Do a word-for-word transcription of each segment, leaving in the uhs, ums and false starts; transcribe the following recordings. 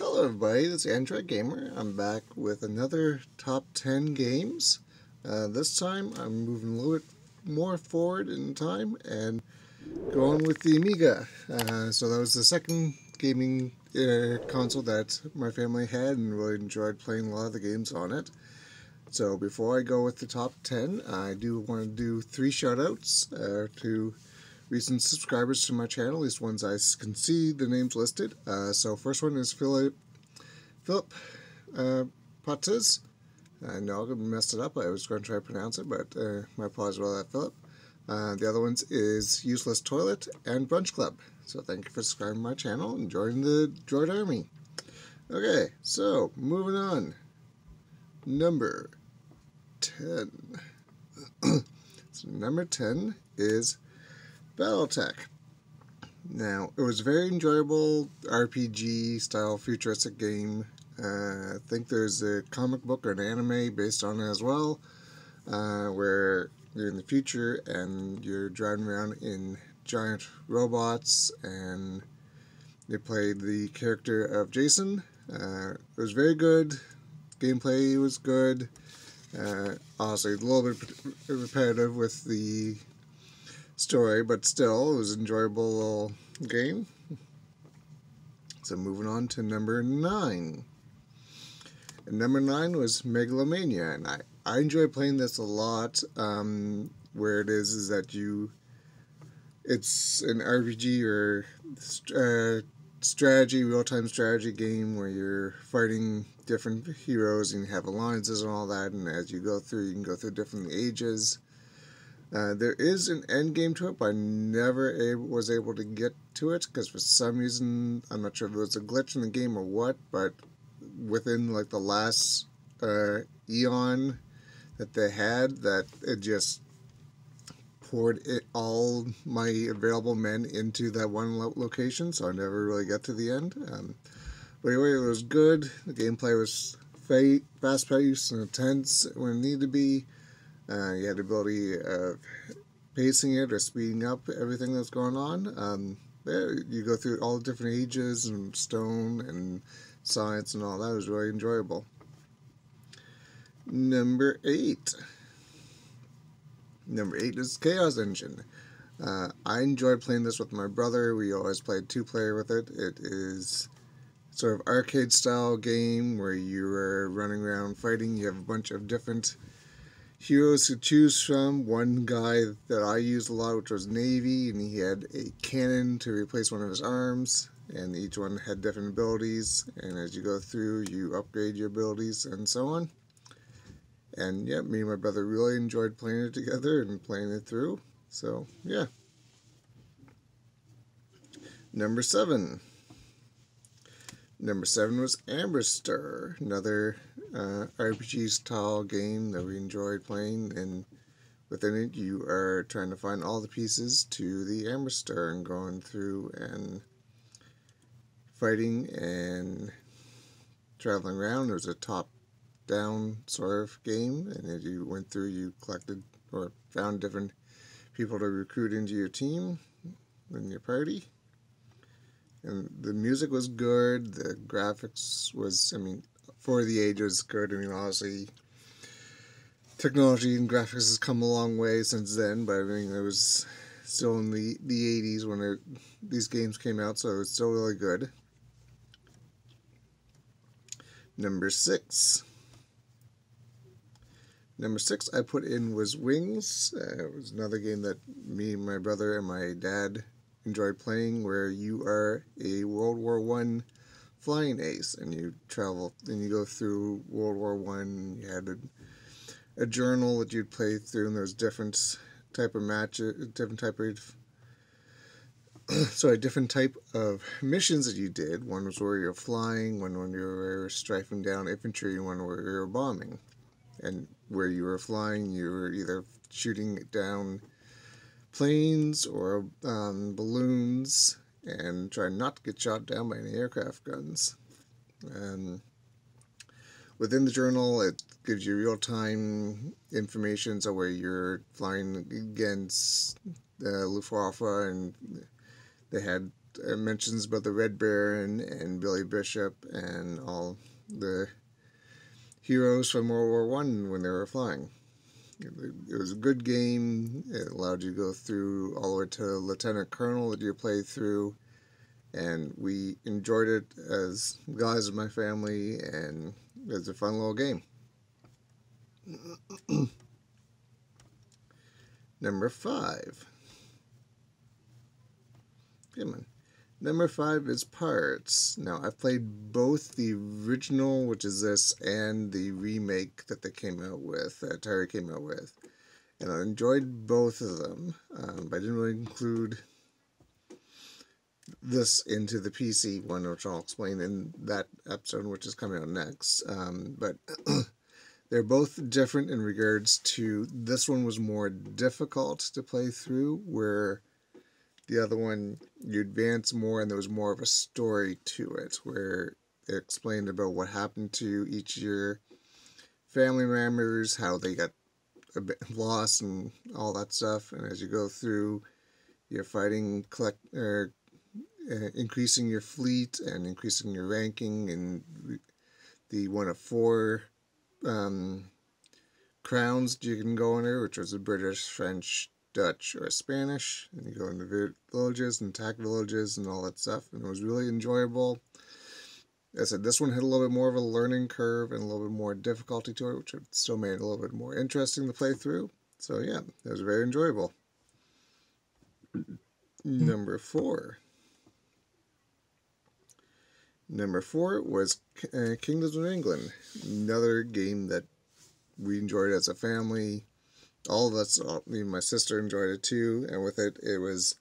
Hello everybody, this is Android Gamer. I'm back with another top ten games. Uh, this time I'm moving a little bit more forward in time and going with the Amiga. Uh, so that was the second gaming uh, console that my family had, and really enjoyed playing a lot of the games on it. So before I go with the top ten, I do want to do three shoutouts uh, to recent subscribers to my channel, at least ones I can see the names listed. Uh, so first one is Philip Philip uh, Pottsas. I know I messed it up. I was going to try to pronounce it, but uh, my apologies about that, Philip. Uh, the other ones is Useless Toilet and Brunch Club. So thank you for subscribing to my channel and joining the droid army. Okay, so moving on. Number ten. So number ten is BattleTech. Now, it was a very enjoyable R P G-style futuristic game. Uh, I think there's a comic book or an anime based on it as well, uh, where you're in the future and you're driving around in giant robots, and they played the character of Jason. Uh, it was very good. Gameplay was good. Uh, honestly, a little bit repetitive with the story, but still, it was an enjoyable little game. So moving on to number nine. And number nine was Mega Lo Mania, and I, I enjoy playing this a lot. Um, where it is is that you, it's an R P G or uh, strategy, real-time strategy game where you're fighting different heroes and you have alliances and all that, and as you go through, you can go through different ages. Uh, there is an end game to it, but I never able, was able to get to it, because for some reason, I'm not sure if it was a glitch in the game or what, but within like the last uh, eon that they had, that it just poured it, all my available men into that one lo location, so I never really got to the end. Um, but anyway, it was good. The gameplay was fast-paced and intense when it needed to be. Uh, you had the ability of pacing it or speeding up everything that's going on. Um, you go through all the different ages and stone and science and all that. It was really enjoyable. Number eight. Number eight is Chaos Engine. Uh, I enjoyed playing this with my brother. We always played two-player with it. It is sort of arcade-style game where you are running around fighting. You have a bunch of different heroes to choose from. One guy that I used a lot, which was Navy, and he had a cannon to replace one of his arms, and each one had different abilities, and as you go through, you upgrade your abilities and so on. And yeah, me and my brother really enjoyed playing it together and playing it through, so yeah. Number seven. Number seven was Amberstar, another uh, R P G-style game that we enjoyed playing, and within it you are trying to find all the pieces to the Amberstar and going through and fighting and traveling around. It was a top-down sort of game, and as you went through you collected or found different people to recruit into your team and your party. And the music was good, the graphics was, I mean, for the age it was good. I mean, honestly, technology and graphics has come a long way since then, but I mean, it was still in the, the eighties when it, these games came out, so it was still really good. Number six. Number six I put in was Wings. Uh, it was another game that me, my brother, and my dad enjoy playing, where you are a World War One flying ace, and you travel and you go through World War One. You had a, a journal that you'd play through, and there's different type of matches, different type of sorry, different type of missions that you did. One was where you're flying, one when you were strafing down infantry, and one where you were bombing. And where you were flying, you were either shooting down planes or um, balloons, and try not to get shot down by any aircraft guns. Um, within the journal, it gives you real-time information, so where you're flying against uh, Luftwaffe, and they had uh, mentions about the Red Baron and Billy Bishop and all the heroes from World War One when they were flying. It was a good game. It allowed you to go through all the way to Lieutenant Colonel that you played through, and we enjoyed it as guys of my family, and it was a fun little game. Number five. Come on. Number five is Pirates. Now, I've played both the original, which is this, and the remake that they came out with, that Atari came out with. And I enjoyed both of them, um, but I didn't really include this into the P C one, which I'll explain in that episode, which is coming out next. Um, but they're both different in regards to, this one was more difficult to play through, where the other one, you advance more and there was more of a story to it, where it explained about what happened to each of your family members, how they got a bit lost and all that stuff. And as you go through, you're fighting, collect, er, uh, increasing your fleet and increasing your ranking, and the one of four um, crowns you can go under, which was the British, French, Dutch, or Spanish, and you go into villages and attack villages and all that stuff, and it was really enjoyable. As I said, this one had a little bit more of a learning curve and a little bit more difficulty to it, which still made it a little bit more interesting to play through. So yeah, it was very enjoyable. Number four. Number four was uh, Kingdoms of England, another game that we enjoyed as a family. All of us, all, me and my sister enjoyed it too, and with it, it was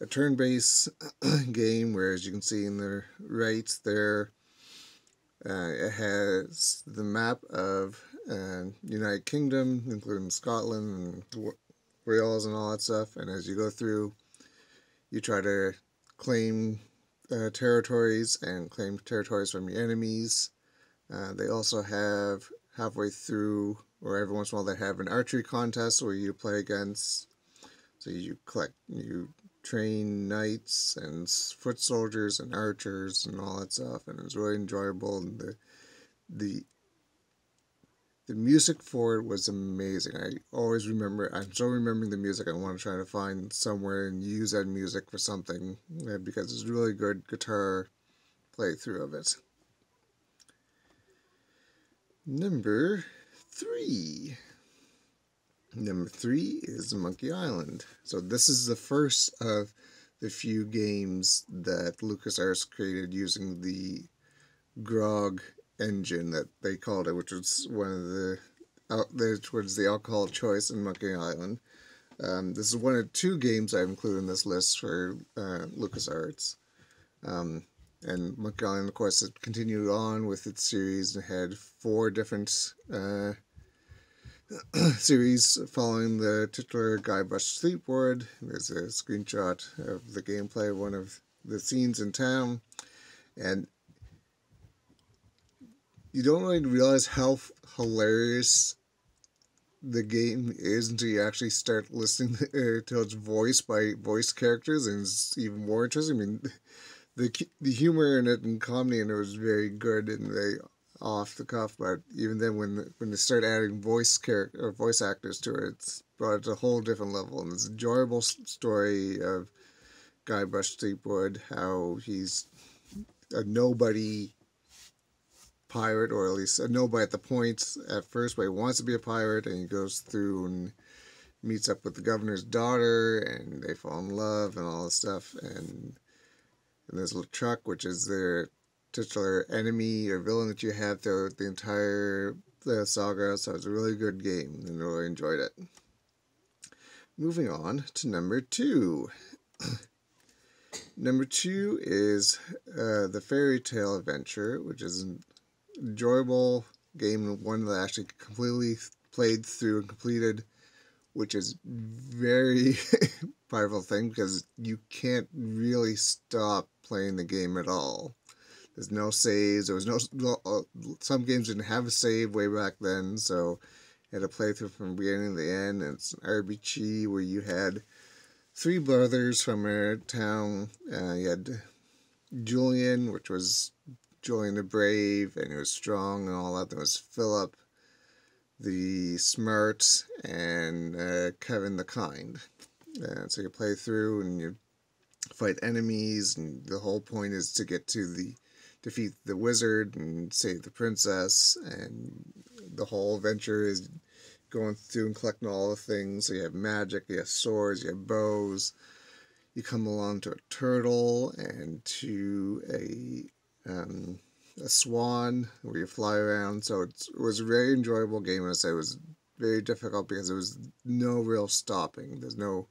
a turn-based game where, as you can see in the right there, uh, it has the map of uh, United Kingdom, including Scotland and Wales and all that stuff, and as you go through, you try to claim uh, territories and claim territories from your enemies. Uh, they also have, halfway through, or every once in a while, they have an archery contest where you play against. So you collect, you train knights and foot soldiers and archers and all that stuff, and it was really enjoyable. And the the the music for it was amazing. I always remember. I'm still remembering the music. I want to try to find somewhere and use that music for something, because it's really good guitar playthrough of it. Number. Three. Number three is Monkey Island. So this is the first of the few games that LucasArts created using the Grog engine that they called it, which was one of the out there towards the alcohol choice in Monkey Island. Um, this is one of two games I've included in this list for uh, LucasArts. Um, And Monkey Island, of course, it continued on with its series and had four different uh, series following the titular Guybrush Threepwood. There's a screenshot of the gameplay of one of the scenes in town. And you don't really realize how hilarious the game is until you actually start listening to its voice by voice characters, and it's even more interesting. I mean... The, the humor in it and comedy in it was very good, and they off the cuff, but even then when the, when they start adding voice character or voice actors to it, it's brought it to a whole different level. And it's an enjoyable story of Guybrush Threepwood, how he's a nobody pirate, or at least a nobody at the points at first, but he wants to be a pirate, and he goes through and meets up with the governor's daughter, and they fall in love and all this stuff, and And there's Luftwaffe, which is their titular enemy or villain that you have throughout the entire the saga. So it's a really good game, and I really enjoyed it. Moving on to number two. Number two is uh, The Fairy Tale Adventure, which is an enjoyable game, and one that I actually completely played through and completed, which is very powerful thing, because you can't really stop playing the game at all. There's no saves. There was no uh, some games didn't have a save way back then, so you had to play through from beginning to the end. And it's an R B G where you had three brothers from our town. Uh, you had Julian, which was Julian the Brave, and he was strong and all that. There was Philip the Smart, and uh, Kevin the Kind. Uh, so you play through and you fight enemies, and the whole point is to get to the defeat the wizard and save the princess, and the whole adventure is going through and collecting all the things. So you have magic, you have swords, you have bows. You come along to a turtle and to a um, a swan where you fly around. So it's, it was a very enjoyable game, and I say it was very difficult because there was no real stopping. There's no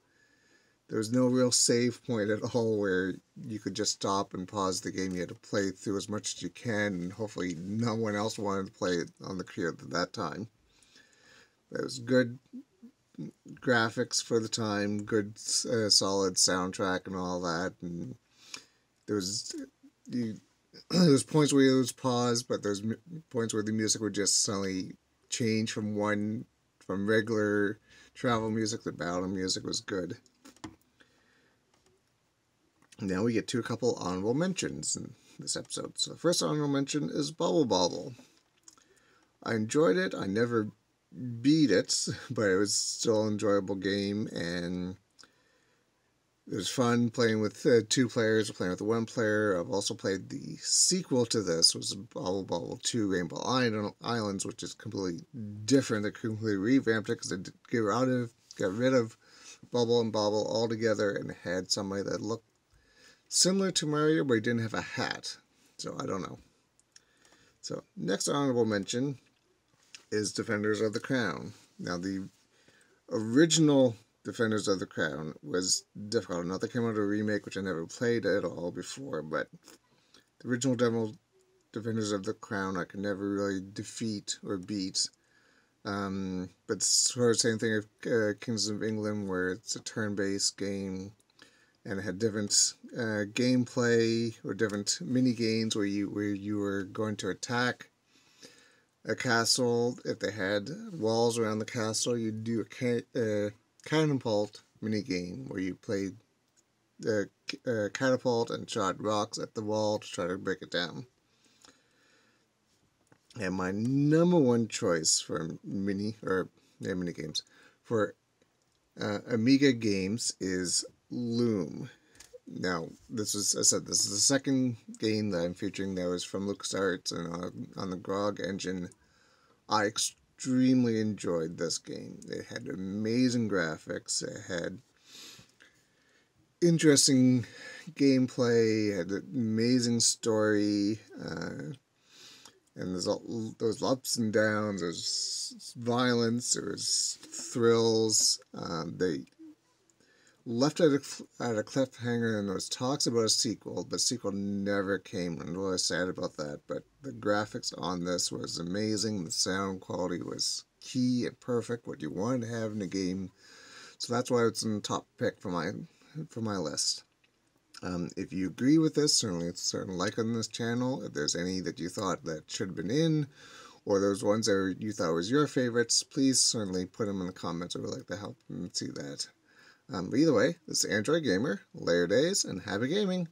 There was no real save point at all where you could just stop and pause the game. You had to play through as much as you can, and hopefully no one else wanted to play it on the computer at that time. There was good graphics for the time, good uh, solid soundtrack and all that. And there was you, there was points where it was paused, but there's points where the music would just suddenly change from one from regular travel music to battle music. Was good. Now we get to a couple honorable mentions in this episode. So the first honorable mention is Bubble Bobble. I enjoyed it. I never beat it, but it was still an enjoyable game, and it was fun playing with uh, two players, playing with one player. I've also played the sequel to this, which was Bubble Bobble two Rainbow Islands, which is completely different. They completely revamped it because they get out of, got rid of Bubble and Bobble altogether and had somebody that looked similar to Mario, but he didn't have a hat. So I don't know. So next honorable mention is Defenders of the Crown. Now the original Defenders of the Crown was difficult. Now they came out of a remake, which I never played at all before, but the original demo Defenders of the Crown I could never really defeat or beat. Um, but it's sort of the same thing with uh, Kingdoms of England, where it's a turn-based game. And it had different uh, gameplay or different mini games where you where you were going to attack a castle. If they had walls around the castle, you'd do a ca uh, catapult mini game where you played the uh, uh, catapult and shot rocks at the wall to try to break it down. And my number one choice for mini or yeah, mini games for uh, Amiga games is Loom. Now, this is, I said, this is the second game that I'm featuring that was from LucasArts and on, on the Grog engine. I extremely enjoyed this game. It had amazing graphics, it had interesting gameplay, it had an amazing story, uh, and there's all those ups and downs, there's violence, there's thrills. Um, they left at a, at a cliffhanger, and there was talks about a sequel, but sequel never came. I'm really sad about that, but the graphics on this was amazing. The sound quality was key and perfect, what you wanted to have in a game. So that's why it's in the top pick for my for my list. Um, if you agree with this, certainly certainly like on this channel. If there's any that you thought that should have been in, or those ones that you thought was your favorites, please certainly put them in the comments. I would like to help and see that. Um, but either way, this is Android Gamer, Layer Days, and happy gaming!